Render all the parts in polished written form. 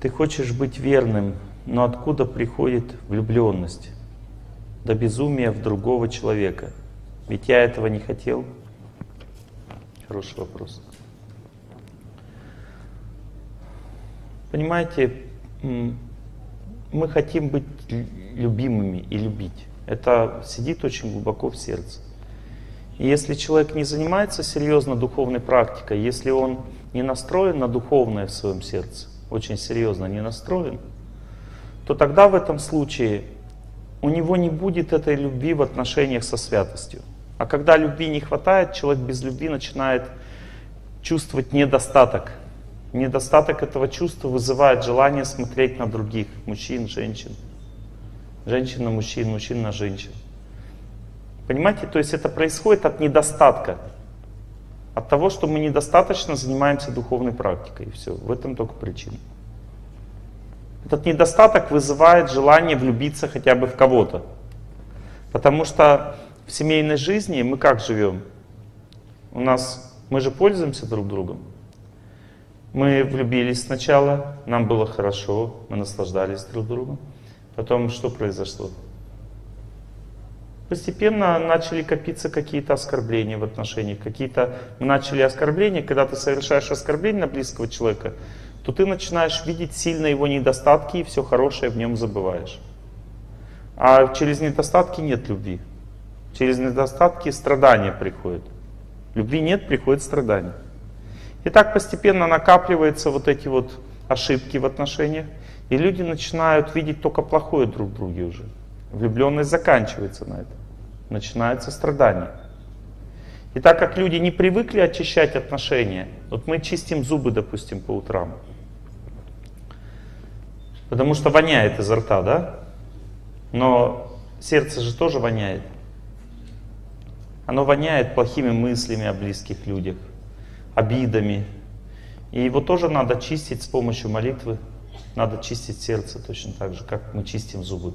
Ты хочешь быть верным, но откуда приходит влюбленность до безумия в другого человека? Ведь я этого не хотел. Хороший вопрос. Понимаете, мы хотим быть любимыми и любить. Это сидит очень глубоко в сердце. И если человек не занимается серьезно духовной практикой, если он не настроен на духовное в своем сердце, очень серьезно не настроен, то тогда в этом случае у него не будет этой любви в отношениях со святостью. А когда любви не хватает, человек без любви начинает чувствовать недостаток. Недостаток этого чувства вызывает желание смотреть на других, мужчин, женщин, женщин на мужчин, мужчин на женщин. Понимаете, то есть это происходит от недостатка, от того, что мы недостаточно занимаемся духовной практикой. И все, в этом только причина. Этот недостаток вызывает желание влюбиться хотя бы в кого-то. Потому что в семейной жизни мы как живем? Мы же пользуемся друг другом. Мы влюбились сначала, нам было хорошо, мы наслаждались друг другом. Потом что произошло? Постепенно начали копиться какие-то оскорбления в отношениях. Мы начали оскорбления. Когда ты совершаешь оскорбление на близкого человека, то ты начинаешь видеть сильно его недостатки и все хорошее в нем забываешь. А через недостатки нет любви. Через недостатки страдания приходят. Любви нет, приходит страдание. И так постепенно накапливаются вот эти вот ошибки в отношениях. И люди начинают видеть только плохое друг в друге уже. Влюбленность заканчивается на этом. Начинается страдание. И так как люди не привыкли очищать отношения, вот мы чистим зубы, допустим, по утрам. Потому что воняет изо рта, да? Но сердце же тоже воняет. Оно воняет плохими мыслями о близких людях, обидами. И его тоже надо чистить с помощью молитвы. Надо чистить сердце точно так же, как мы чистим зубы.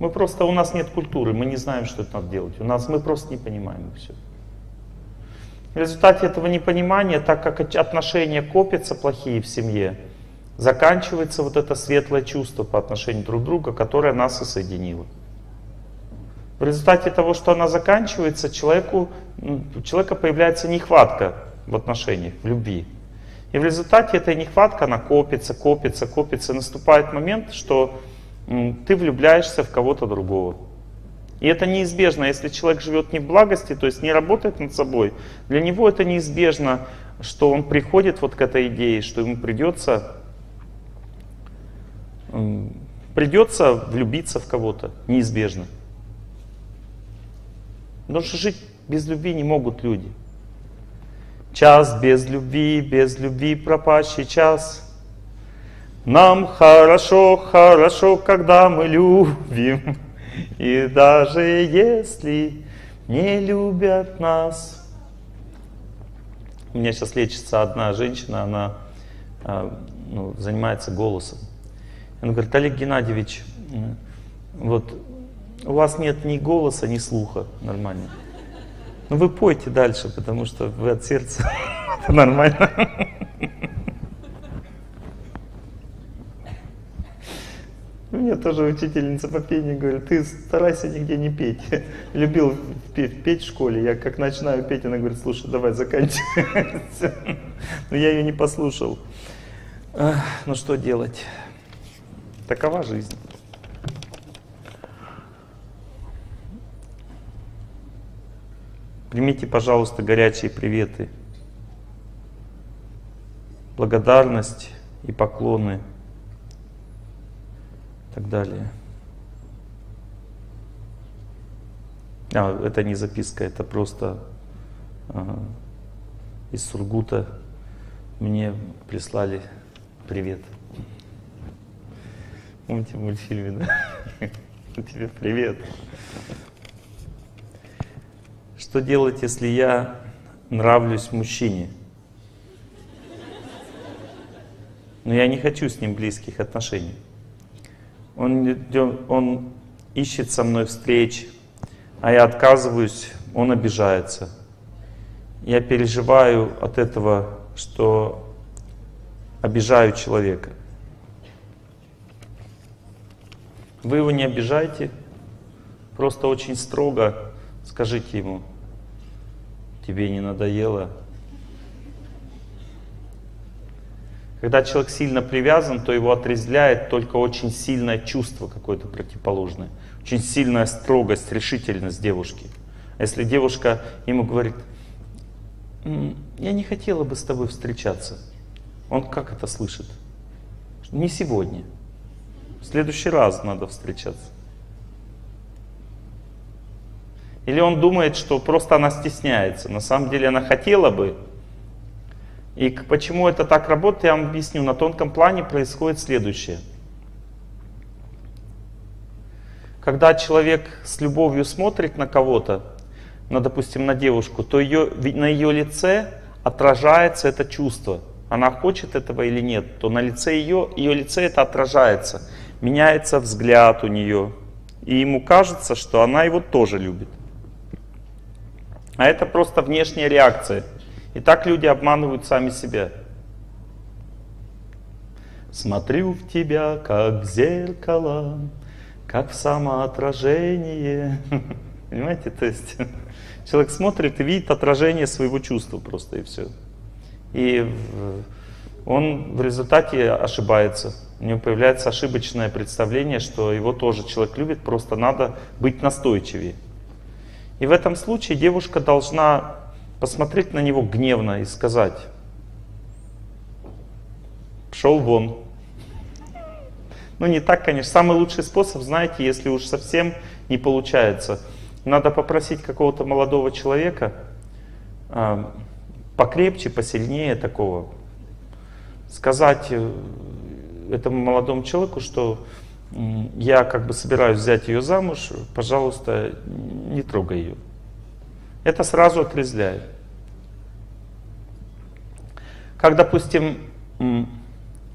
У нас нет культуры, мы не знаем, что это надо делать. Мы просто не понимаем все. В результате этого непонимания, так как отношения копятся плохие в семье, заканчивается вот это светлое чувство по отношению друг к другу, которое нас и соединило. В результате того, что она заканчивается, у человека появляется нехватка в отношениях, в любви. И в результате этой нехватка, она копится, копится, копится. И наступает момент, что ты влюбляешься в кого-то другого. И это неизбежно, если человек живет не в благости, то есть не работает над собой, для него это неизбежно, что он приходит вот к этой идее, что ему придется влюбиться в кого-то, неизбежно. Потому что жить без любви не могут люди. Час без любви пропащий час. Нам хорошо, хорошо, когда мы любим, и даже если не любят нас. У меня сейчас лечится одна женщина, она занимается голосом. Она говорит: Олег Геннадьевич, вот у вас нет ни голоса, ни слуха нормально. Ну вы пойте дальше, потому что вы от сердца. Это нормально. Мне тоже учительница по пению говорит: ты старайся нигде не петь. Любил петь в школе, я как начинаю петь, она говорит: слушай, давай заканчивай. Но я ее не послушал. Ну что делать? Такова жизнь. Примите, пожалуйста, горячие приветы, благодарность и поклоны. Так далее. Это не записка, это просто из Сургута мне прислали привет. Помните в мультфильме, да? Тебе привет. Что делать, если я нравлюсь мужчине? Но я не хочу с ним близких отношений. Он ищет со мной встреч, а я отказываюсь, он обижается. Я переживаю от этого что обижаю человека. Вы его не обижайте, просто очень строго скажите ему: тебе не надоело? Когда человек сильно привязан, то его отрезвляет только очень сильное чувство какое-то противоположное, очень сильная строгость, решительность девушки. Если девушка ему говорит: я не хотела бы с тобой встречаться, он как это слышит? Не сегодня, в следующий раз надо встречаться. Или он думает, что просто она стесняется, на самом деле она хотела бы. И почему это так работает, я вам объясню. На тонком плане происходит следующее. Когда человек с любовью смотрит на кого-то, допустим, на девушку, то на ее лице отражается это чувство. Она хочет этого или нет, то на лице ее лице это отражается. Меняется взгляд у нее. И ему кажется, что она его тоже любит. А это просто внешняя реакция. И так люди обманывают сами себя. Смотрю в тебя, как в зеркало, как в самоотражение. Понимаете, то есть человек смотрит и видит отражение своего чувства просто, и все. И он в результате ошибается. У него появляется ошибочное представление, что его тоже человек любит, просто надо быть настойчивее. И в этом случае девушка должна посмотреть на него гневно и сказать: пошел вон. Ну не так, конечно. Самый лучший способ, знаете, если уж совсем не получается, надо попросить какого-то молодого человека, покрепче, посильнее такого, сказать этому молодому человеку, что я как бы собираюсь взять ее замуж, пожалуйста, не трогай ее. Это сразу отрезвляет. Как, допустим,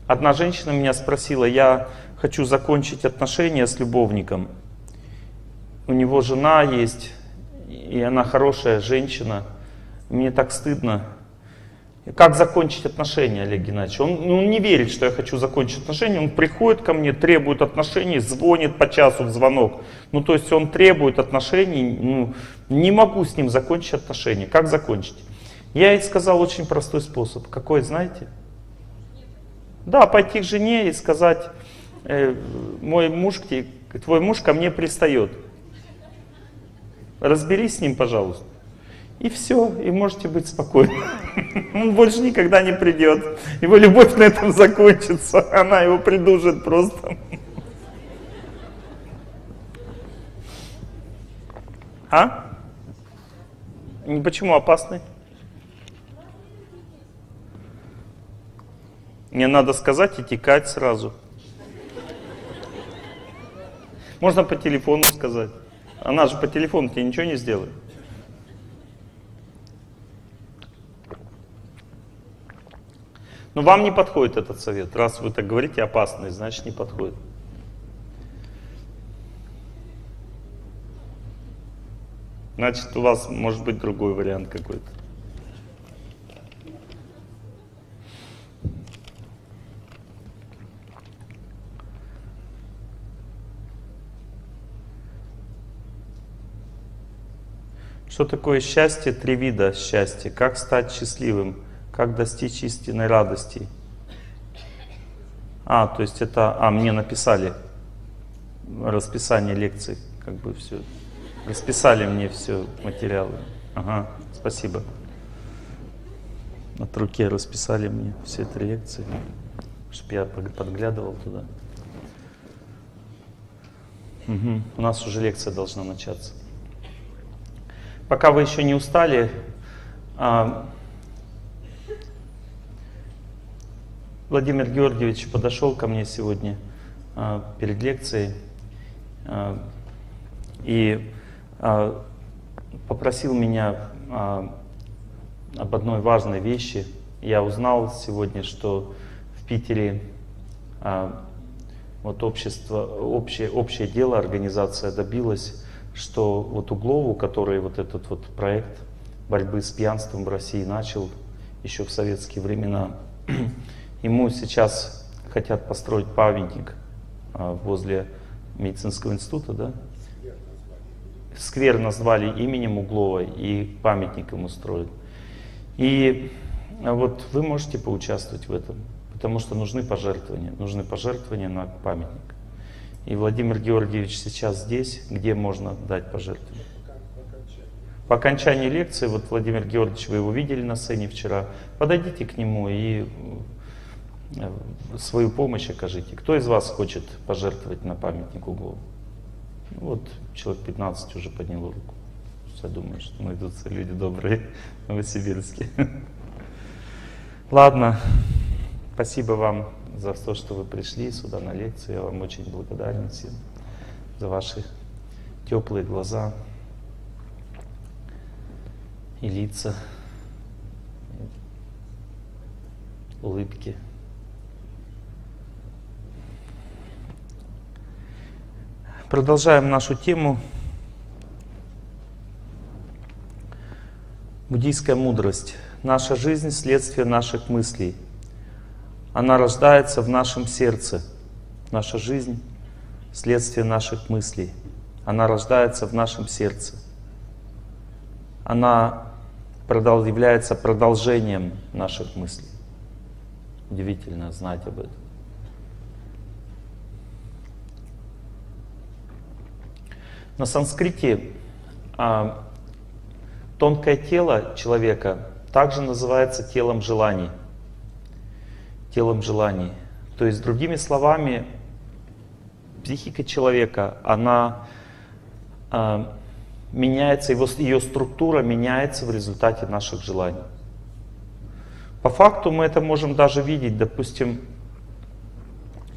одна женщина меня спросила: я хочу закончить отношения с любовником. У него жена есть, и она хорошая женщина. Мне так стыдно. Как закончить отношения, Олег Геннадьевич? Он не верит, что я хочу закончить отношения. Он приходит ко мне, требует отношений, звонит по часу в звонок. Ну, то есть он требует отношений. Ну, не могу с ним закончить отношения. Как закончить? Я ей сказал очень простой способ. Какой, знаете? Да, пойти к жене и сказать: твой муж ко мне пристает. Разберись с ним, пожалуйста. И все, и можете быть спокойны. Он больше никогда не придет. Его любовь на этом закончится. Она его придушит просто. А? Почему опасный? Мне надо сказать и текать сразу. Можно по телефону сказать. Она же по телефону тебе ничего не сделает. Но вам не подходит этот совет. Раз вы так говорите, опасный, значит, не подходит. Значит, у вас может быть другой вариант какой-то. Что такое счастье? Три вида счастья. Как стать счастливым? Как достичь истинной радости? То есть это... мне написали расписание лекций, как бы все. Расписали мне все материалы. Ага, спасибо. От руки расписали мне все три лекции, чтобы я подглядывал туда. Угу. У нас уже лекция должна начаться. Пока вы еще не устали, Владимир Георгиевич подошел ко мне сегодня перед лекцией и попросил меня об одной важной вещи. Я узнал сегодня, что в Питере вот общее дело, организация добилась, что вот Углову, который вот этот вот проект борьбы с пьянством в России начал, еще в советские времена. Ему сейчас хотят построить памятник возле медицинского института, да? Сквер назвали именем Углова, и памятник ему строят. И вот вы можете поучаствовать в этом, потому что нужны пожертвования на памятник. И Владимир Георгиевич сейчас здесь, где можно дать пожертвования. По окончании лекции, вот Владимир Георгиевич, вы его видели на сцене вчера, подойдите к нему и свою помощь окажите. Кто из вас хочет пожертвовать на памятник Углову? Вот человек 15 уже поднял руку. Я думаю, что найдутся люди добрые в Новосибирске. Ладно, спасибо вам за то, что вы пришли сюда на лекцию. Я вам очень благодарен всем за ваши теплые глаза и лица, улыбки. Продолжаем нашу тему «Буддийская мудрость. Наша жизнь — следствие наших мыслей. Она рождается в нашем сердце». Наша жизнь — следствие наших мыслей. Она рождается в нашем сердце. Она является продолжением наших мыслей. Удивительно знать об этом. На санскрите тонкое тело человека также называется телом желаний. Телом желаний. То есть, другими словами, психика человека, она меняется, ее структура меняется в результате наших желаний. По факту мы это можем даже видеть. Допустим,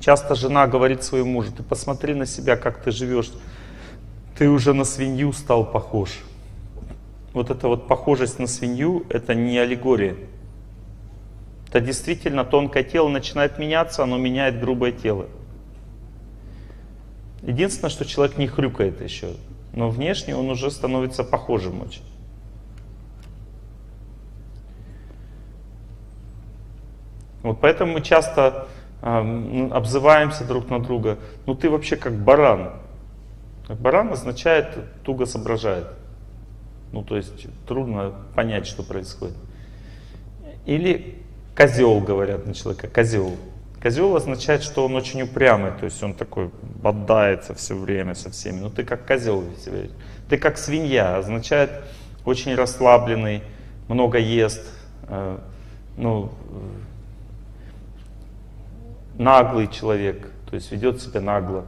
часто жена говорит своему мужу: ты посмотри на себя, как ты живешь, ты уже на свинью стал похож. Вот эта вот похожесть на свинью — это не аллегория. Это действительно тонкое тело начинает меняться, оно меняет грубое тело. Единственное, что человек не хрюкает еще, но внешне он уже становится похожим очень. Вот поэтому мы часто обзываемся друг на друга: ну ты вообще как баран. Как баран означает туго соображает. Ну, то есть трудно понять, что происходит. Или козел, говорят на человека, козел. Козел означает, что он очень упрямый, то есть он такой бодается все время со всеми. Ну, ты как козел, ты как свинья, означает очень расслабленный, много ест, наглый человек, то есть ведет себя нагло.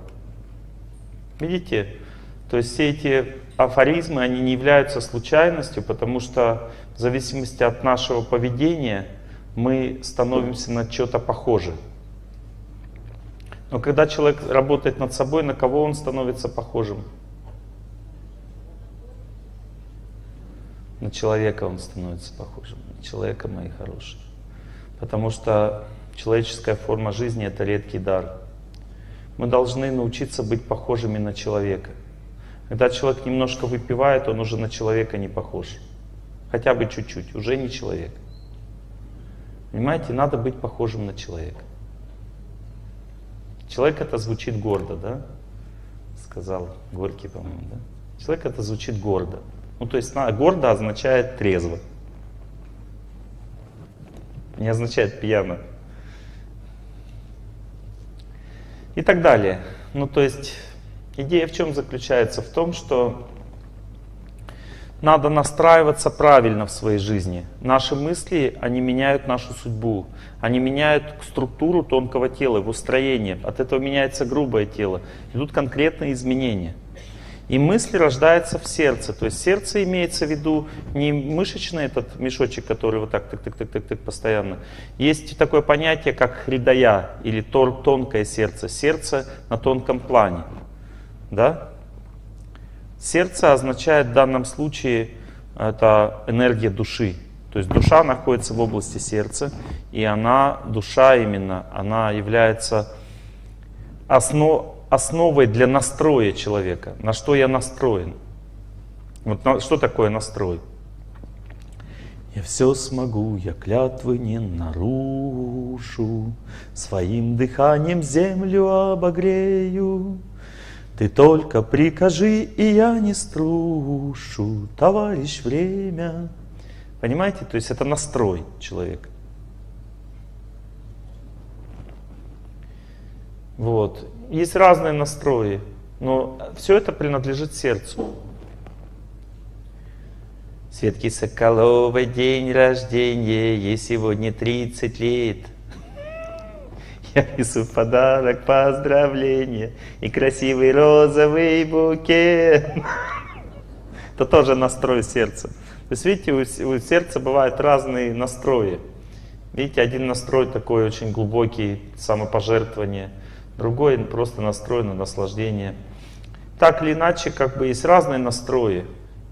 Видите? То есть все эти афоризмы, они не являются случайностью, потому что в зависимости от нашего поведения мы становимся на что-то похожи. Но когда человек работает над собой, на кого он становится похожим? На человека он становится похожим. На человека, мои хорошие. Потому что человеческая форма жизни — это редкий дар. Мы должны научиться быть похожими на человека. Когда человек немножко выпивает, он уже на человека не похож. Хотя бы чуть-чуть, уже не человек. Понимаете, надо быть похожим на человека. Человек — это звучит гордо, да? Сказал Горький, по-моему, да? Человек — это звучит гордо. Ну, то есть гордо означает трезво. Не означает пьяно. И так далее. Ну, то есть идея в чем заключается? В том, что надо настраиваться правильно в своей жизни. Наши мысли, они меняют нашу судьбу. Они меняют структуру тонкого тела, его строение. От этого меняется грубое тело. Идут конкретные изменения. И мысли рождаются в сердце. То есть сердце имеется в виду не мышечный этот мешочек, который вот так тык-тык-тык-тык постоянно. Есть такое понятие, как хридая, или тонкое сердце. Сердце на тонком плане. Да? Сердце означает в данном случае это энергия души. То есть душа находится в области сердца, и она, душа именно, она является основой для настроя человека. На что я настроен? Вот что такое настрой? Я все смогу, я клятвы не нарушу, своим дыханием землю обогрею. Ты только прикажи, и я не струшу, товарищ время. Понимаете? То есть это настрой человека. Вот. Есть разные настрои, но все это принадлежит сердцу. Светки Соколовой день рождения, ей сегодня 30 лет. Я несу в подарок поздравления и красивый розовый букет. Это тоже настрой сердца. То есть, видите, у сердца бывают разные настрои. Видите, один настрой такой очень глубокий, самопожертвование, другой просто настрой на наслаждение. Так или иначе, как бы есть разные настрои.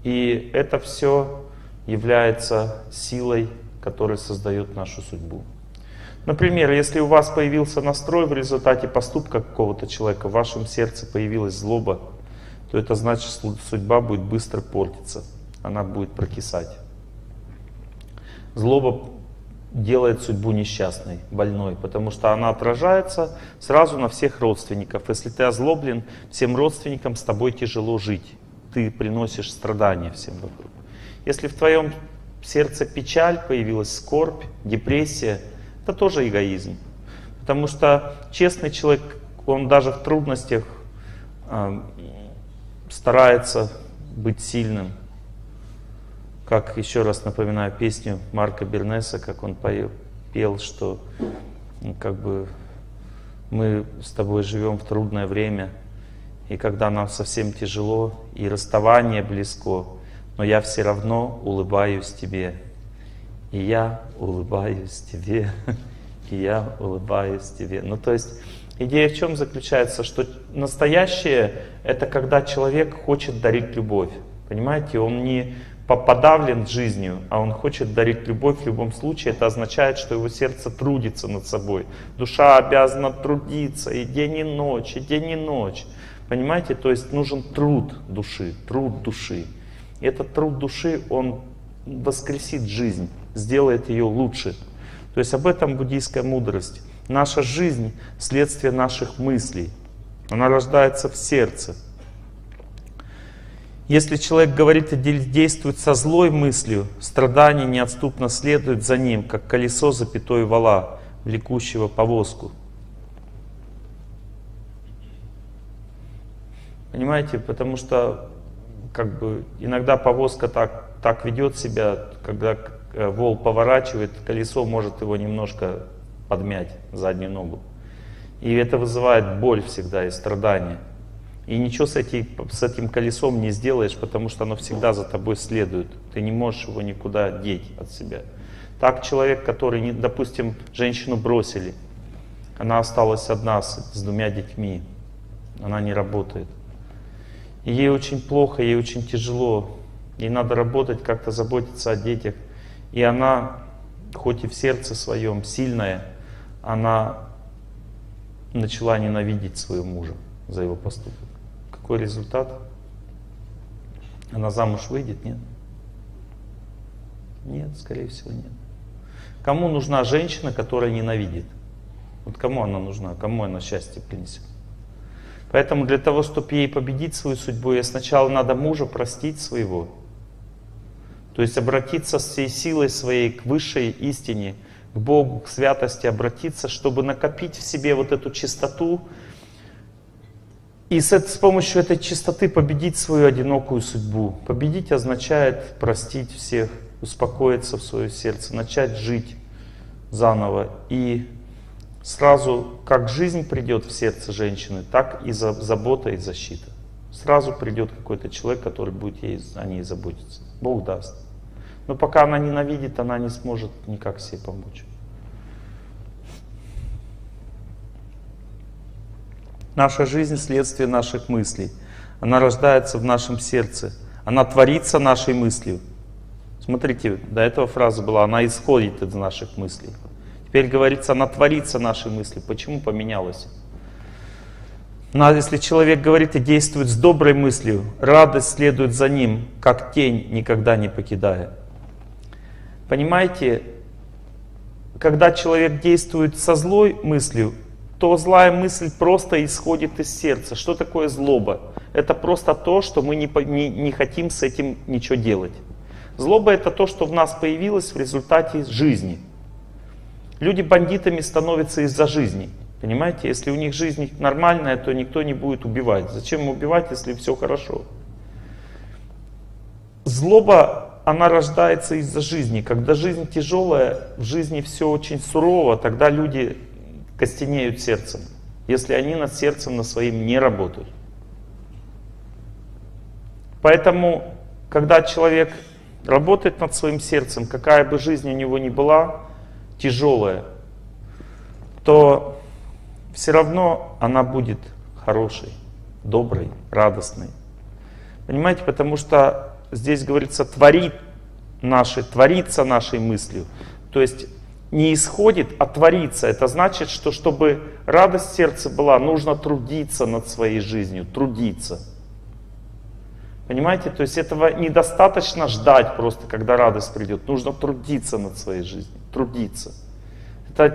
И это все является силой, которая создает нашу судьбу. Например, если у вас появился настрой в результате поступка какого-то человека, в вашем сердце появилась злоба, то это значит, что судьба будет быстро портиться, она будет прокисать. Злоба делает судьбу несчастной, больной, потому что она отражается сразу на всех родственников. Если ты озлоблен, всем родственникам с тобой тяжело жить. Ты приносишь страдания всем вокруг. Если в твоем сердце печаль, появилась скорбь, депрессия, это тоже эгоизм. Потому что честный человек, он даже в трудностях старается быть сильным. Как, еще раз напоминаю, песню Марка Бернеса, как он пел, что как бы мы с тобой живем в трудное время, и когда нам совсем тяжело, и расставание близко, но я все равно улыбаюсь тебе. И я улыбаюсь тебе, и я улыбаюсь тебе. Ну, то есть идея в чем заключается? Что настоящее — это когда человек хочет дарить любовь. Понимаете, он не подавлен жизнью, а он хочет дарить любовь в любом случае. Это означает, что его сердце трудится над собой. Душа обязана трудиться и день, и ночь, и день, и ночь. Понимаете, то есть нужен труд души, труд души. И этот труд души, он воскресит жизнь, сделает ее лучше. То есть об этом буддийская мудрость. Наша жизнь — следствие наших мыслей. Она рождается в сердце. Если человек говорит и действует со злой мыслью, страдание неотступно следует за ним, как колесо за пятой вала, влекущего повозку. Понимаете, потому что как бы иногда повозка так ведет себя, когда вол поворачивает, колесо может его немножко подмять, заднюю ногу. И это вызывает боль всегда и страдания. И ничего с этим колесом не сделаешь, потому что оно всегда за тобой следует. Ты не можешь его никуда деть от себя. Так человек, который, допустим, женщину бросили, она осталась одна с двумя детьми, она не работает. И ей очень плохо, ей очень тяжело, ей надо работать, как-то заботиться о детях. И она, хоть и в сердце своем сильная, она начала ненавидеть своего мужа за его поступок. Какой результат? Она замуж выйдет, нет? Нет, скорее всего, нет. Кому нужна женщина, которая ненавидит? Вот кому она нужна, кому она счастье принесет? Поэтому для того, чтобы ей победить свою судьбу, ей сначала надо мужа простить своего. То есть обратиться с всей силой своей к высшей истине, к Богу, к святости, обратиться, чтобы накопить в себе вот эту чистоту и с помощью этой чистоты победить свою одинокую судьбу. Победить означает простить всех, успокоиться в свое сердце, начать жить заново. И сразу, как жизнь придет в сердце женщины, так и забота и защита. Сразу придет какой-то человек, который будет о ней заботиться. Бог даст. Но пока она ненавидит, она не сможет никак себе помочь. Наша жизнь — следствие наших мыслей. Она рождается в нашем сердце. Она творится нашей мыслью. Смотрите, до этого фраза была «она исходит из наших мыслей». Теперь говорится, она творится нашей мысли. Почему поменялось? Если человек говорит и действует с доброй мыслью, радость следует за ним, как тень, никогда не покидая. Понимаете, когда человек действует со злой мыслью, то злая мысль просто исходит из сердца. Что такое злоба? Это просто то, что мы не хотим с этим ничего делать. Злоба — это то, что в нас появилось в результате жизни. Люди бандитами становятся из-за жизни. Понимаете, если у них жизнь нормальная, то никто не будет убивать. Зачем убивать, если все хорошо? Злоба, она рождается из-за жизни. Когда жизнь тяжелая, в жизни все очень сурово, тогда люди костенеют сердцем, если они над сердцем на своим не работают. Поэтому, когда человек работает над своим сердцем, какая бы жизнь у него ни была, тяжелая, то все равно она будет хорошей, доброй, радостной. Понимаете, потому что здесь говорится, творится нашей мыслью. То есть не исходит, а творится. Это значит, что чтобы радость в сердце была, нужно трудиться над своей жизнью, трудиться. Понимаете, то есть этого недостаточно ждать просто, когда радость придет. Нужно трудиться над своей жизнью, трудиться. Труд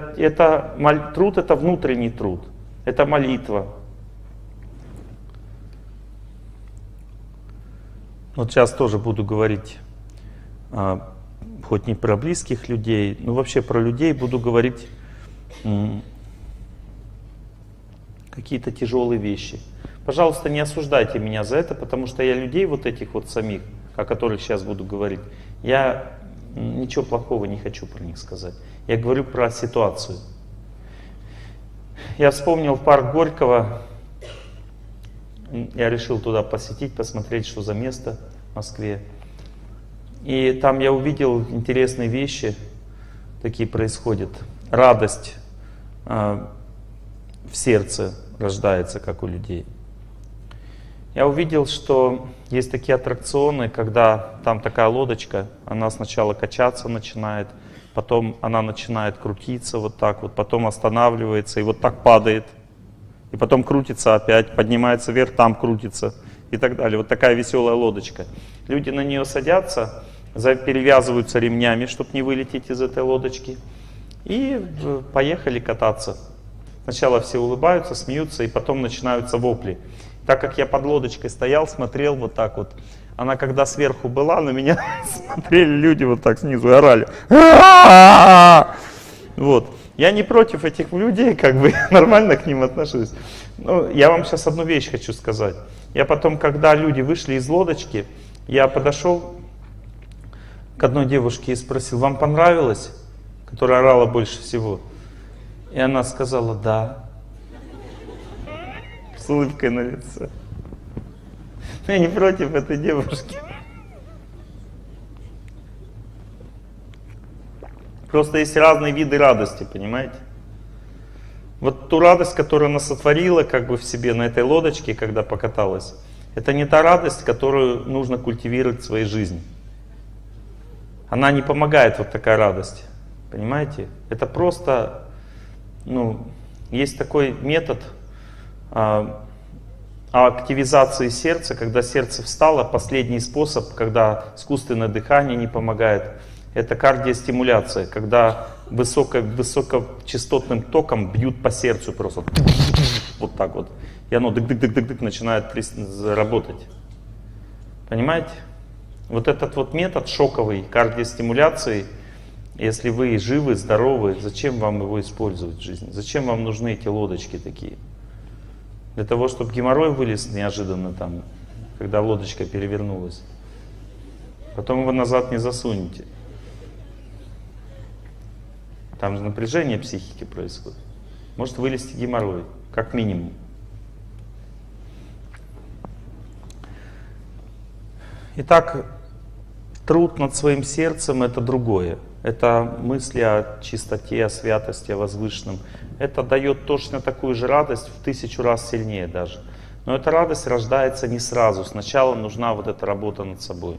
— это внутренний труд, это молитва. Вот сейчас тоже буду говорить, хоть не про близких людей, но вообще про людей буду говорить какие-то тяжелые вещи. Пожалуйста, не осуждайте меня за это, потому что я людей вот этих вот самих, о которых сейчас буду говорить, я ничего плохого не хочу про них сказать. Я говорю про ситуацию. Я вспомнил парк Горького. Я решил туда посетить, посмотреть, что за место в Москве. И там я увидел интересные вещи, такие происходят. Радость в сердце рождается, как у людей. Я увидел, что есть такие аттракционы, когда там такая лодочка, она сначала качаться начинает, потом она начинает крутиться вот так вот, потом останавливается и вот так падает, и потом крутится опять, поднимается вверх, там крутится и так далее. Вот такая веселая лодочка. Люди на нее садятся, перевязываются ремнями, чтобы не вылететь из этой лодочки, и поехали кататься. Сначала все улыбаются, смеются, и потом начинаются вопли. Так как я под лодочкой стоял, смотрел вот так вот. Она когда сверху была, на меня смотрели люди вот так снизу, орали. Вот. Я не против этих людей, как бы нормально к ним отношусь. Но я вам сейчас одну вещь хочу сказать. Я потом, когда люди вышли из лодочки, я подошел к одной девушке и спросил, вам понравилось? Которая орала больше всего. И она сказала, да. С улыбкой на лице. Но я не против этой девушки. Просто есть разные виды радости, понимаете? Вот ту радость, которую она сотворила как бы в себе на этой лодочке, когда покаталась, это не та радость, которую нужно культивировать в своей жизни. Она не помогает, вот такая радость, понимаете? Это просто, ну, есть такой метод активизации сердца, когда сердце встало, последний способ, когда искусственное дыхание не помогает, это кардиостимуляция, когда высокочастотным током бьют по сердцу просто вот так вот, и оно дык-дык-дык-дык начинает работать. Понимаете? Вот этот вот метод шоковой кардиостимуляции, если вы живы, здоровы, зачем вам его использовать в жизни? Зачем вам нужны эти лодочки такие? Для того, чтобы геморрой вылез неожиданно там, когда лодочка перевернулась. Потом его назад не засунете. Там же напряжение психики происходит. Может вылезти геморрой, как минимум. Итак, труд над своим сердцем — это другое. Это мысли о чистоте, о святости, о возвышенном. Это дает точно такую же радость, в 1000 раз сильнее даже. Но эта радость рождается не сразу. Сначала нужна вот эта работа над собой.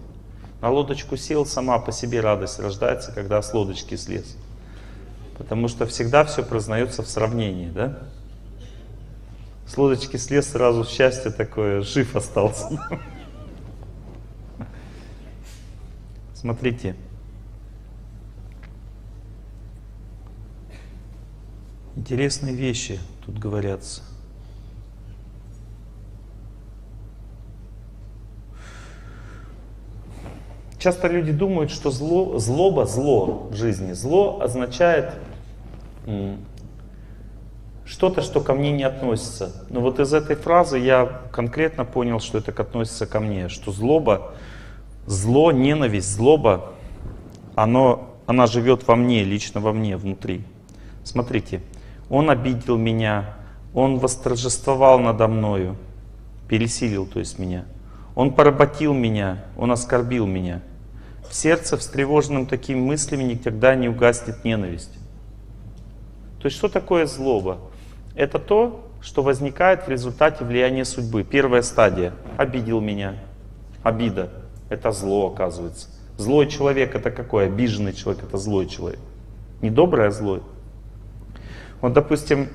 На лодочку сел, сама по себе радость рождается, когда с лодочки слез. Потому что всегда все признается в сравнении, да? С лодочки слез, сразу счастье такое, жив остался. Смотрите. Интересные вещи тут говорятся. Часто люди думают, что злоба в жизни. Зло означает что-то, что ко мне не относится. Но вот из этой фразы я конкретно понял, что это относится ко мне. Что злоба, зло, ненависть, злоба, она живет во мне, лично во мне, внутри. Смотрите, он обидел меня, он восторжествовал надо мною, пересилил, то есть, меня. Он поработил меня, он оскорбил меня. В сердце, встревоженным такими мыслями, никогда не угаснет ненависть. То есть, что такое злоба? Это то, что возникает в результате влияния судьбы. Первая стадия. Обидел меня. Обида. Это зло, оказывается. Злой человек — это какой? Обиженный человек — это злой человек. Не добрый, а злой. Вот, допустим,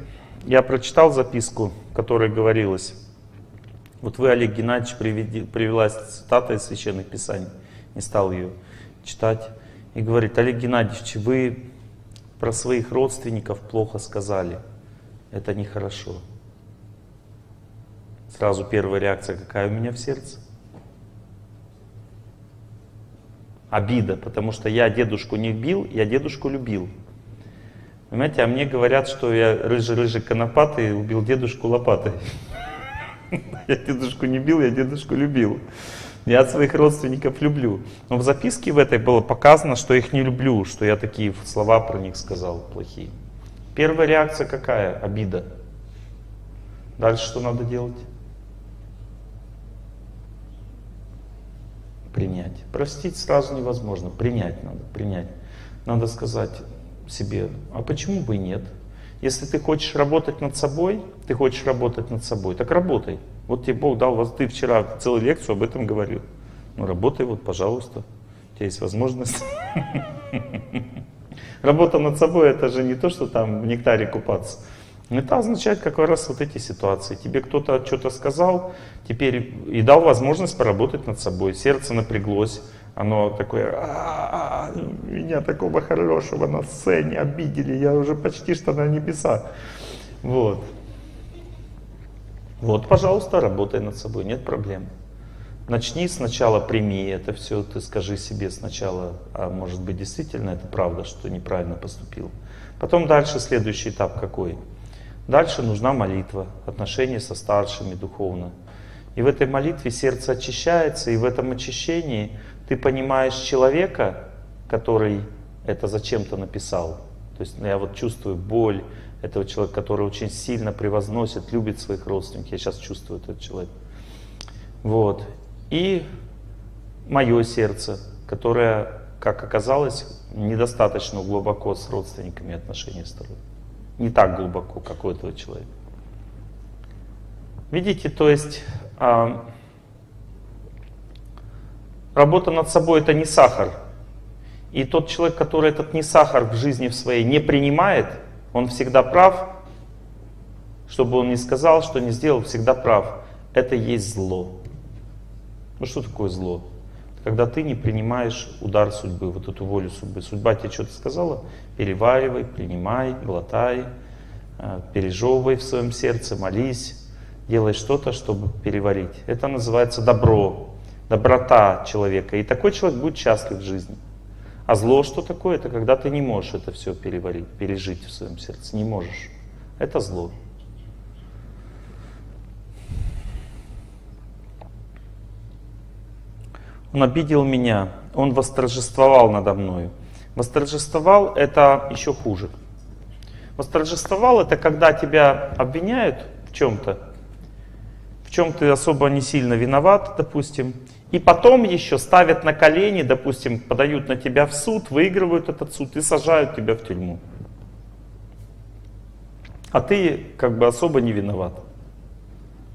я прочитал записку, в которой говорилось... Вот вы, Олег Геннадьевич, привела цитату из Священных Писаний, не стал ее читать, и говорит: Олег Геннадьевич, вы про своих родственников плохо сказали, это нехорошо. Сразу первая реакция какая у меня в сердце? Обида, потому что я дедушку не бил, я дедушку любил. Понимаете, а мне говорят, что я рыжий-рыжий конопатый, убил дедушку лопатой. Я дедушку не бил, я дедушку любил. Я своих родственников люблю. Но в записке в этой было показано, что их не люблю, что я такие слова про них сказал плохие. Первая реакция какая? Обида. Дальше что надо делать? Принять. Простить сразу невозможно. Принять надо, принять. Надо сказать себе: а почему бы и нет? Если ты хочешь работать над собой, так работай. Вот тебе Бог дал, ты вчера целую лекцию об этом говорил. Ну работай, вот, пожалуйста, у тебя есть возможность. Работа над собой — это же не то, что там в нектаре купаться. Это означает как раз вот эти ситуации. Тебе кто-то что-то сказал, теперь и дал возможность поработать над собой. Сердце напряглось. Оно такое: меня такого хорошего на сцене обидели, я уже почти что на небеса. Вот. Вот, пожалуйста, работай над собой, нет проблем. Начни сначала, прими это все, ты скажи себе сначала: а может быть действительно это правда, что неправильно поступил. Потом дальше следующий этап какой? Дальше нужна молитва, отношения со старшими духовно. И в этой молитве сердце очищается, и в этом очищении ты понимаешь человека, который это зачем-то написал. То есть я вот чувствую боль этого человека, который очень сильно превозносит, любит своих родственников. Я сейчас чувствую этот человек. Вот. И мое сердце, которое, как оказалось, недостаточно глубоко с родственниками отношения строит. Не так глубоко, как у этого человека. Видите, то есть... Работа над собой — это не сахар. И тот человек, который этот не сахар в жизни в своей не принимает, он всегда прав. Что бы он ни сказал, что ни сделал, всегда прав. Это есть зло. Ну что такое зло? Когда ты не принимаешь удар судьбы, вот эту волю судьбы. Судьба тебе что-то сказала? Переваривай, принимай, глотай, пережевывай в своем сердце, молись, делай что-то, чтобы переварить. Это называется добро. Доброта человека. И такой человек будет счастлив в жизни. А зло что такое? Это когда ты не можешь это все переварить, пережить в своем сердце. Не можешь. Это зло. Он обидел меня. Он восторжествовал надо мною. Восторжествовал — это еще хуже. Восторжествовал — это когда тебя обвиняют в чем-то, в чем ты особо не сильно виноват, допустим, и потом еще ставят на колени, допустим, подают на тебя в суд, выигрывают этот суд и сажают тебя в тюрьму. А ты как бы особо не виноват.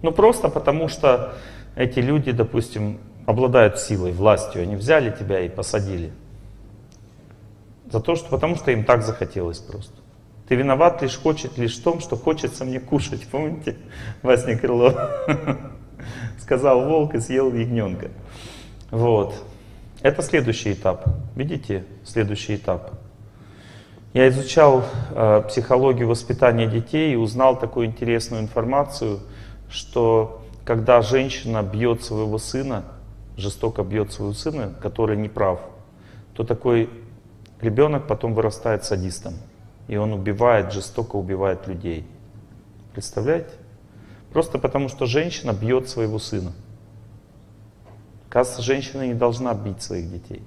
Ну просто потому, что эти люди, допустим, обладают силой, властью, они взяли тебя и посадили. За то, что, потому что им так захотелось просто. Ты виноват лишь в том, что хочется мне кушать. Помните, Васня Крылов сказал: волк и съел ягненка. Вот. Это следующий этап. Видите, следующий этап. Я изучал психологию воспитания детей и узнал такую интересную информацию, что когда женщина бьет своего сына, жестоко бьет своего сына, который неправ, то такой ребенок потом вырастает садистом. И он убивает, жестоко убивает людей. Представляете? Просто потому, что женщина бьет своего сына. Кажется, женщина не должна бить своих детей.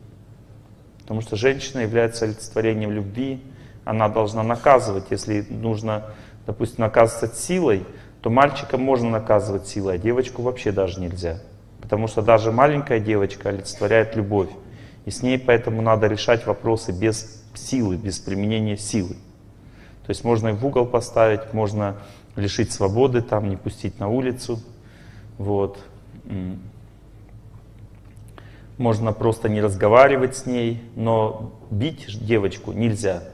Потому что женщина является олицетворением любви. Она должна наказывать. Если нужно, допустим, наказывать силой, то мальчика можно наказывать силой, а девочку вообще даже нельзя. Потому что даже маленькая девочка олицетворяет любовь. И с ней поэтому надо решать вопросы без силы, без применения силы. То есть можно и в угол поставить, можно лишить свободы, там, не пустить на улицу. Вот. Можно просто не разговаривать с ней, но бить девочку нельзя.